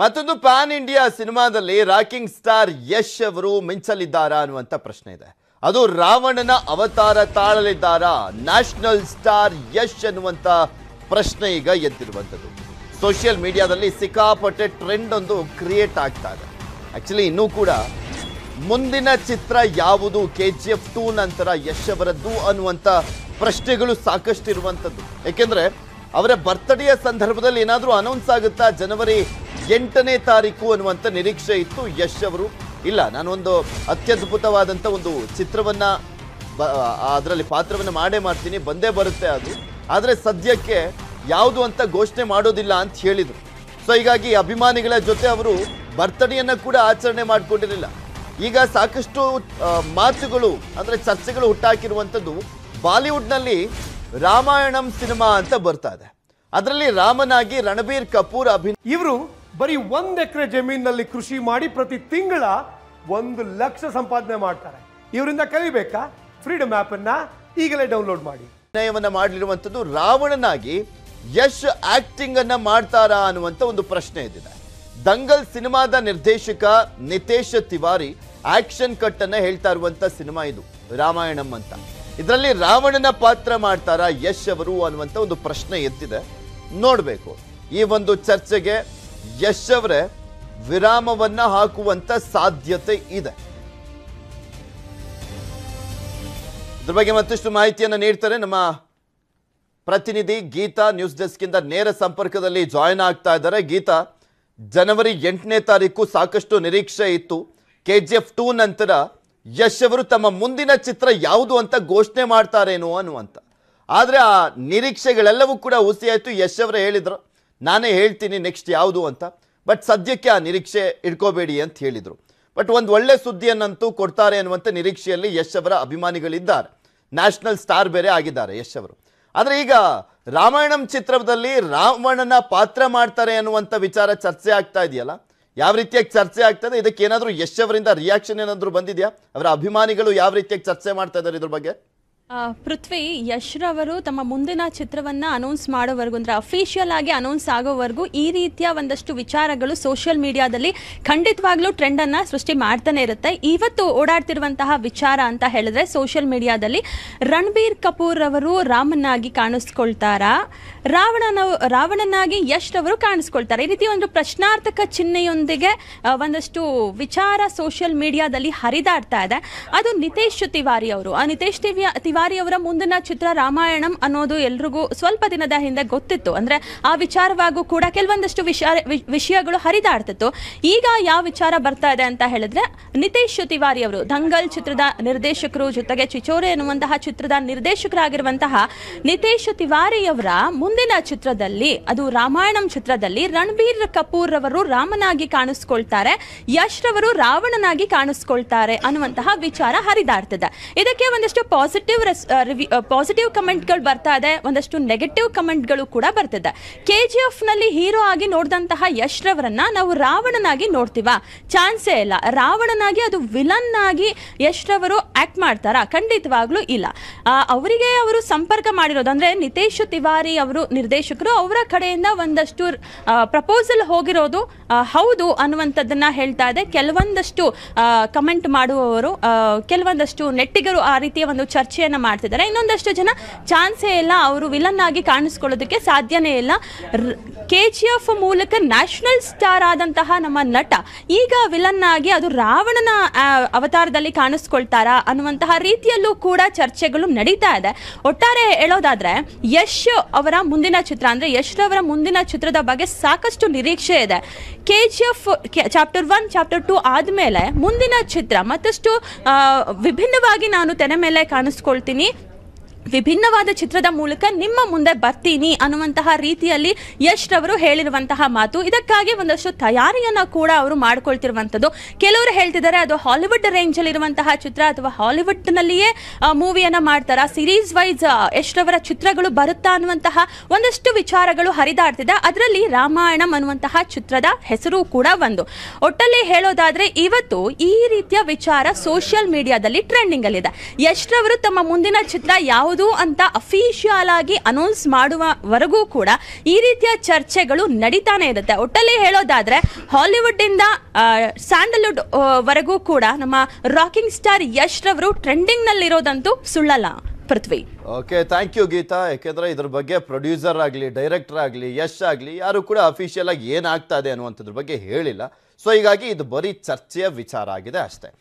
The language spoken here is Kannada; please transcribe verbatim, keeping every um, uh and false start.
ಮತ್ತೊಂದು ಪ್ಯಾನ್ ಇಂಡಿಯಾ ಸಿನಿಮಾದಲ್ಲಿ ರಾಕಿಂಗ್ ಸ್ಟಾರ್ ಯಶ್ ಅವರು ಮಿಂಚಲಿದ್ದಾರಾ ಅನ್ನುವಂತ ಪ್ರಶ್ನೆ ಇದೆ. ಅದು ರಾವಣನ ಅವತಾರ ತಾಳಲಿದ್ದಾರಾ ನ್ಯಾಷನಲ್ ಸ್ಟಾರ್ ಯಶ್ ಅನ್ನುವಂತ ಪ್ರಶ್ನೆ ಈಗ ಎದ್ದಿರುವಂತದ್ದು. ಸೋಷಿಯಲ್ ಮೀಡಿಯಾದಲ್ಲಿ ಸಿಕ್ಕಾಪಟ್ಟೆ ಟ್ರೆಂಡ್ ಒಂದು ಕ್ರಿಯೇಟ್ ಆಗ್ತಾ ಇದೆ. ಆಕ್ಚುಲಿ ಇನ್ನೂ ಕೂಡ ಮುಂದಿನ ಚಿತ್ರ ಯಾವುದು ಕೆಜಿಎಫ್ ಟೂ ನಂತರ ಯಶ್ ಅವರದ್ದು ಅನ್ನುವಂತ ಪ್ರಶ್ನೆಗಳು ಸಾಕಷ್ಟು ಇರುವಂತದ್ದು. ಯಾಕೆಂದ್ರೆ ಅವರ ಬರ್ತ್ಡೇಯ ಸಂದರ್ಭದಲ್ಲಿ ಏನಾದರೂ ಅನೌನ್ಸ್ ಆಗುತ್ತಾ ಜನವರಿ ಎಂಟನೇ ತಾರೀಕು ಅನ್ನುವಂಥ ನಿರೀಕ್ಷೆ ಇತ್ತು. ಯಶ್ ಅವರು ಇಲ್ಲ, ನಾನೊಂದು ಅತ್ಯದ್ಭುತವಾದಂಥ ಒಂದು ಚಿತ್ರವನ್ನು ಅದರಲ್ಲಿ ಪಾತ್ರವನ್ನು ಮಾಡೇ ಮಾಡ್ತೀನಿ, ಬಂದೇ ಬರುತ್ತೆ ಅದು, ಆದರೆ ಸದ್ಯಕ್ಕೆ ಯಾವುದು ಅಂತ ಘೋಷಣೆ ಮಾಡೋದಿಲ್ಲ ಅಂತ ಹೇಳಿದರು. ಸೊ ಹೀಗಾಗಿ ಅಭಿಮಾನಿಗಳ ಜೊತೆ ಅವರು ಬರ್ತ್ಡೇಯನ್ನು ಕೂಡ ಆಚರಣೆ ಮಾಡಿಕೊಂಡಿರಲಿಲ್ಲ. ಈಗ ಸಾಕಷ್ಟು ಮಾತುಗಳು ಅಂದರೆ ಚರ್ಚೆಗಳು ಹುಟ್ಟಾಕಿರುವಂಥದ್ದು ಬಾಲಿವುಡ್ನಲ್ಲಿ ರಾಮಾಯಣಂ ಸಿನಿಮಾ ಅಂತ ಬರ್ತಾ ಇದೆ. ಅದರಲ್ಲಿ ರಾಮನಾಗಿ ರಣಬೀರ್ ಕಪೂರ್ ಅಭಿನಯ. ಇವರು ಬರೀ ಒಂದ್ ಎಕರೆ ಜಮೀನಲ್ಲಿ ಕೃಷಿ ಮಾಡಿ ಪ್ರತಿ ತಿಂಗಳ ಒಂದು ಲಕ್ಷ ಸಂಪಾದನೆ ಮಾಡ್ತಾರೆ. ಇವರಿಂದ ಕಲಿಬೇಕಾ? ಫ್ರೀಡಮ್ ಆಪ್ ಅನ್ನ ಈಗಲೇ ಡೌನ್ಲೋಡ್ ಮಾಡಿ. ಅಭಿನಯವನ್ನ ಮಾಡಲಿರುವಂಥದ್ದು ರಾವಣನಾಗಿ ಯಶ್ ಆಕ್ಟಿಂಗ್ ಅನ್ನ ಮಾಡ್ತಾರಾ ಅನ್ನುವಂಥ ಒಂದು ಪ್ರಶ್ನೆ ಇದ್ದಿದೆ. ದಂಗಲ್ ಸಿನಿಮಾದ ನಿರ್ದೇಶಕ ನಿತೇಶ್ ತಿವಾರಿ ಆಕ್ಷನ್ ಕಟ್ ಅನ್ನ ಹೇಳ್ತಾ ಇರುವಂತ ಸಿನಿಮಾ ಇದು ರಾಮಾಯಣಂ ಅಂತ. ಇದರಲ್ಲಿ ರಾವಣನ ಪಾತ್ರ ಮಾಡ್ತಾರಾ ಯಶ್ ಅವರು ಅನ್ನುವಂಥ ಒಂದು ಪ್ರಶ್ನೆ ಎದ್ದಿದೆ. ನೋಡಬೇಕು. ಈ ಒಂದು ಚರ್ಚೆಗೆ ಯಶ್ ಅವರೇ ವಿರಾಮವನ್ನ ಹಾಕುವಂತ ಸಾಧ್ಯತೆ ಇದೆ. ಇದ್ರ ಬಗ್ಗೆ ಮತ್ತಷ್ಟು ಮಾಹಿತಿಯನ್ನು ನೀಡ್ತಾರೆ ನಮ್ಮ ಪ್ರತಿನಿಧಿ ಗೀತಾ. ನ್ಯೂಸ್ ಡೆಸ್ಕ್ ಇಂದ ನೇರ ಸಂಪರ್ಕದಲ್ಲಿ ಜಾಯಿನ್ ಆಗ್ತಾ ಇದ್ದಾರೆ. ಗೀತಾ, ಜನವರಿ ಎಂಟನೇ ತಾರೀಕು ಸಾಕಷ್ಟು ನಿರೀಕ್ಷೆ ಇತ್ತು. ಕೆಜಿಎಫ್ ಟೂ ನಂತರ ಯಶ್ ಅವರು ತಮ್ಮ ಮುಂದಿನ ಚಿತ್ರ ಯಾವುದು ಅಂತ ಘೋಷಣೆ ಮಾಡ್ತಾರೇನೋ ಅನ್ನುವಂತ, ಆದರೆ ಆ ನಿರೀಕ್ಷೆಗಳೆಲ್ಲವೂ ಕೂಡ ಹುಸಿಯಾಯಿತು. ಯಶ್ ಅವರೇ ಹೇಳಿದ್ರು ನಾನೇ ಹೇಳ್ತೀನಿ ನೆಕ್ಸ್ಟ್ ಯಾವುದು ಅಂತ, ಬಟ್ ಸದ್ಯಕ್ಕೆ ಆ ನಿರೀಕ್ಷೆ ಇಟ್ಕೋಬೇಡಿ ಅಂತ ಹೇಳಿದರು. ಬಟ್ ಒಂದು ಒಳ್ಳೆ ಸುದ್ದಿಯನ್ನಂತೂ ಕೊಡ್ತಾರೆ ಅನ್ನುವಂಥ ನಿರೀಕ್ಷೆಯಲ್ಲಿ ಯಶ್ ಅವರ ಅಭಿಮಾನಿಗಳಿದ್ದಾರೆ. ನ್ಯಾಷನಲ್ ಸ್ಟಾರ್ ಬೇರೆ ಆಗಿದ್ದಾರೆ ಯಶ್ ಅವರು. ಆದರೆ ಈಗ ರಾಮಾಯಣಂ ಚಿತ್ರದಲ್ಲಿ ರಾವಣನ ಪಾತ್ರ ಮಾಡ್ತಾರೆ ಅನ್ನುವಂಥ ವಿಚಾರ ಚರ್ಚೆ ಆಗ್ತಾ ಇದೆಯಲ್ಲ, ಯಾವ ರೀತಿಯಾಗಿ ಚರ್ಚೆ ಆಗ್ತದೆ? ಇದಕ್ಕೆ ಏನಾದರೂ ಯಶ್ ಅವರಿಂದ ರಿಯಾಕ್ಷನ್ ಏನಾದರೂ ಬಂದಿದೆಯಾ? ಅವರ ಅಭಿಮಾನಿಗಳು ಯಾವ ರೀತಿಯಾಗಿ ಚರ್ಚೆ ಮಾಡ್ತಾ ಇದ್ದಾರೆ ಇದ್ರ ಬಗ್ಗೆ? ಪೃಥ್ವಿ, ಯಶ್ರವರು ತಮ್ಮ ಮುಂದಿನ ಚಿತ್ರವನ್ನು ಅನೌನ್ಸ್ ಮಾಡೋವರೆಗೂ, ಅಂದರೆ ಅಫಿಷಿಯಲ್ ಆಗಿ ಅನೌನ್ಸ್ ಆಗೋವರೆಗೂ ಈ ರೀತಿಯ ಒಂದಷ್ಟು ವಿಚಾರಗಳು ಸೋಷಿಯಲ್ ಮೀಡಿಯಾದಲ್ಲಿ ಖಂಡಿತವಾಗ್ಲೂ ಟ್ರೆಂಡನ್ನು ಸೃಷ್ಟಿ ಮಾಡ್ತಾನೆ ಇರುತ್ತೆ. ಇವತ್ತು ಓಡಾಡ್ತಿರುವಂತಹ ವಿಚಾರ ಅಂತ ಹೇಳಿದ್ರೆ ಸೋಷಿಯಲ್ ಮೀಡಿಯಾದಲ್ಲಿ ರಣಬೀರ್ ಕಪೂರ್ ಅವರು ರಾಮನಾಗಿ ಕಾಣಿಸ್ಕೊಳ್ತಾರಾ, ರಾವಣನ ರಾವಣನಾಗಿ ಯಶ್ರವರು ಕಾಣಿಸ್ಕೊಳ್ತಾರೆ, ಈ ರೀತಿ ಒಂದು ಪ್ರಶ್ನಾರ್ಥಕ ಚಿಹ್ನೆಯೊಂದಿಗೆ ಒಂದಷ್ಟು ವಿಚಾರ ಸೋಷಿಯಲ್ ಮೀಡಿಯಾದಲ್ಲಿ ಹರಿದಾಡ್ತಾ ಇದೆ. ಅದು ನಿತೇಶ್ ತಿವಾರಿ ಅವರು. ಆ ನಿತೇಶ್ ತಿವಾರಿ ಅವರ ಮುಂದಿನ ಚಿತ್ರ ರಾಮಾಯಣಂ ಅನ್ನೋದು ಎಲ್ರಿಗೂ ಸ್ವಲ್ಪ ದಿನದ ಹಿಂದೆ ಗೊತ್ತಿತ್ತು. ಅಂದ್ರೆ ಆ ವಿಚಾರವಾಗೂ ಕೂಡ ಕೆಲವೊಂದಷ್ಟು ವಿಷಯಗಳು ಹರಿದಾಡ್ತಿತ್ತು. ಈಗ ಯಾವ ವಿಚಾರ ಬರ್ತಾ ಇದೆ ಅಂತ ಹೇಳಿದ್ರೆ, ನಿತೇಶ್ ತಿವಾರಿ ಅವರು ದಂಗಲ್ ಚಿತ್ರದ ನಿರ್ದೇಶಕರು, ಜೊತೆಗೆ ಚಿಚೋರೆ ಎನ್ನುವಂತಹ ಚಿತ್ರದ ನಿರ್ದೇಶಕರಾಗಿರುವಂತಹ ನಿತೇಶ್ ತಿವಾರಿ ಅವರ ಮುಂದಿನ ಚಿತ್ರದಲ್ಲಿ, ಅದು ರಾಮಾಯಣಂ ಚಿತ್ರದಲ್ಲಿ ರಣಬೀರ್ ಕಪೂರ್ ಅವರು ರಾಮನಾಗಿ ಕಾಣಿಸ್ಕೊಳ್ತಾರೆ, ಯಶ್ ರವರು ರಾವಣನಾಗಿ ಕಾಣಿಸ್ಕೊಳ್ತಾರೆ ಅನ್ನುವಂತಹ ವಿಚಾರ ಹರಿದಾಡ್ತಿದೆ. ಇದಕ್ಕೆ ಒಂದಷ್ಟು ಪಾಸಿಟಿವ್ ಪಾಸಿಟಿವ್ ಕಮೆಂಟ್ಗಳು ಬರ್ತಾ ಇದೆ, ಒಂದಷ್ಟು ನೆಗೆಟಿವ್ ಕಮೆಂಟ್ಗಳು ಕೂಡ ಬರ್ತಿದೆ. ಕೆಜಿಎಫ್ ನಲ್ಲಿ ಹೀರೋ ಆಗಿ ನೋಡಿದಂತಹ ಯಶ್ ರವರನ್ನ ನಾವು ರಾವಣನಾಗಿ ನೋಡ್ತೀವಾ? ಚಾನ್ಸೇ ಇಲ್ಲ. ರಾವಣನಾಗಿ ಅದು ವಿಲನ್ ಆಗಿ ಯಶ್ ರವರು ಆಕ್ಟ್ ಮಾಡ್ತಾರಾ? ಖಂಡಿತವಾಗ್ಲೂ ಇಲ್ಲ. ಅವರಿಗೆ ಅವರು ಸಂಪರ್ಕ ಮಾಡಿರೋದು ಅಂದ್ರೆ ನಿತೇಶ್ ತಿವಾರಿ ಅವರು ನಿರ್ದೇಶಕರು, ಅವರ ಕಡೆಯಿಂದ ಒಂದಷ್ಟು ಪ್ರಪೋಸಲ್ ಹೋಗಿರೋದು ಹೌದು ಅನ್ನುವಂಥದ್ದನ್ನ ಹೇಳ್ತಾ ಇದೆ ಕೆಲವೊಂದಷ್ಟು ಕಮೆಂಟ್ ಮಾಡುವವರು. ಕೆಲವೊಂದಷ್ಟು ನೆಟ್ಟಿಗರು ಆ ರೀತಿಯ ಒಂದು ಚರ್ಚೆಯನ್ನ ಮಾಡ್ತಿದ್ದಾರೆ. ಇನ್ನೊಂದಷ್ಟು ಜನ ಚಾನ್ಸೇ ಇಲ್ಲ, ಅವರು ವಿಲನ್ ಆಗಿ ಕಾಣಿಸ್ಕೊಳ್ಳೋದಕ್ಕೆ ಸಾಧ್ಯನೇ ಇಲ್ಲ, ಕೆಜಿಎಫ್ ಮೂಲಕ ನ್ಯಾಷನಲ್ ಸ್ಟಾರ್ ಆದಂತಹ ನಮ್ಮ ನಟ ಈಗ ವಿಲನ್ ಆಗಿ ಅದು ರಾವಣನ ಅವತಾರದಲ್ಲಿ ಕಾಣಿಸ್ಕೊಳ್ತಾರಾ ಅನ್ನುವಂತಹ ರೀತಿಯಲ್ಲೂ ಕೂಡ ಚರ್ಚೆಗಳು ನಡೀತಾ ಇದೆ. ಒಟ್ಟಾರೆ ಹೇಳೋದಾದ್ರೆ ಯಶ್ ಅವರ ಮುಂದಿನ ಚಿತ್ರ ಅಂದ್ರೆ ಯಶ್ ರವರ ಮುಂದಿನ ಚಿತ್ರದ ಬಗ್ಗೆ ಸಾಕಷ್ಟು ನಿರೀಕ್ಷೆ ಇದೆ. KGF chapter one chapter two ಆದ್ಮೇಲೆ ಮುಂದಿನ ಚಿತ್ರ ಮತ್ತಷ್ಟು ವಿಭಿನ್ನವಾಗಿ ನಾನು ತೆನೆ ಮೇಲೆ ಕಾಣಿಸ್ಕೊಳ್ತೀನಿ, ವಿಭಿನ್ನವಾದ ಚಿತ್ರದ ಮೂಲಕ ನಿಮ್ಮ ಮುಂದೆ ಬರ್ತೀನಿ ಅನ್ನುವಂತಹ ರೀತಿಯಲ್ಲಿ ಯಶ್ ರವರು ಹೇಳಿರುವಂತಹ ಮಾತು. ಇದಕ್ಕಾಗಿ ಒಂದಷ್ಟು ತಯಾರಿಯನ್ನು ಕೂಡ ಅವರು ಮಾಡ್ಕೊಳ್ತಿರುವಂಥದ್ದು. ಕೆಲವರು ಹೇಳ್ತಿದ್ದಾರೆ ಅದು ಹಾಲಿವುಡ್ ರೇಂಜಲ್ಲಿರುವಂತಹ ಚಿತ್ರ ಅಥವಾ ಹಾಲಿವುಡ್ನಲ್ಲಿಯೇ ಮೂವಿಯನ್ನು ಮಾಡ್ತಾರಾ, ಸೀರೀಸ್ ವೈಸ್ ಯಶ್ ರವರ ಚಿತ್ರಗಳು ಬರುತ್ತಾ ಅನ್ನುವಂತಹ ಒಂದಷ್ಟು ವಿಚಾರಗಳು ಹರಿದಾಡ್ತಿದೆ. ಅದರಲ್ಲಿ ರಾಮಾಯಣಂ ಅನ್ನುವಂತಹ ಚಿತ್ರದ ಹೆಸರು ಕೂಡ ಒಂದು. ಒಟ್ಟಲ್ಲಿ ಹೇಳೋದಾದರೆ ಇವತ್ತು ಈ ರೀತಿಯ ವಿಚಾರ ಸೋಷಿಯಲ್ ಮೀಡಿಯಾದಲ್ಲಿ ಟ್ರೆಂಡಿಂಗಲ್ಲಿದೆ. ಯಶ್ ರವರು ತಮ್ಮ ಮುಂದಿನ ಚಿತ್ರ ಯಾವುದು ಅಂತ ಅಫಿಷಿಯಲ್ ಆಗಿ ಅನೌನ್ಸ್ ಮಾಡುವವರೆಗೂ ಕೂಡ ಈ ರೀತಿಯ ಚರ್ಚೆಗಳು ನಡೀತಾನೆ ಇರುತ್ತೆ. ಒಟ್ಟಲ್ಲಿ ಹೇಳೋದಾದ್ರೆ ಹಾಲಿವುಡ್ ಇಂದ ಸ್ಯಾಂಡಲ್ವುಡ್ ವರೆಗೂ ಕೂಡ ನಮ್ಮ ರಾಕಿಂಗ್ ಸ್ಟಾರ್ ಯಶ್ ರವರು ಟ್ರೆಂಡಿಂಗ್ ನಲ್ಲಿ ಇರೋದಂತೂ ಸುಳ್ಳಲ್ಲ. Prithvi okay, thank you Geetha. ಯಾಕೆಂದರೆ ಇದ್ರ ಬಗ್ಗೆ ಪ್ರೊಡ್ಯೂಸರ್ ಆಗಲಿ, ಡೈರೆಕ್ಟರ್ ಆಗಲಿ, ಯಶ್ ಆಗಲಿ ಯಾರು ಕೂಡ ಅಫಿಷಿಯಲ್ ಆಗಿ ಏನಾಗ್ತಾ ಇದೆ ಅನ್ನುವಂಥದ್ರ ಬಗ್ಗೆ ಹೇಳಿಲ್ಲ. ಸೊ ಹೀಗಾಗಿ ಇದು ಬರೀ ಚರ್ಚೆಯ ವಿಚಾರ ಆಗಿದೆ ಅಷ್ಟೇ.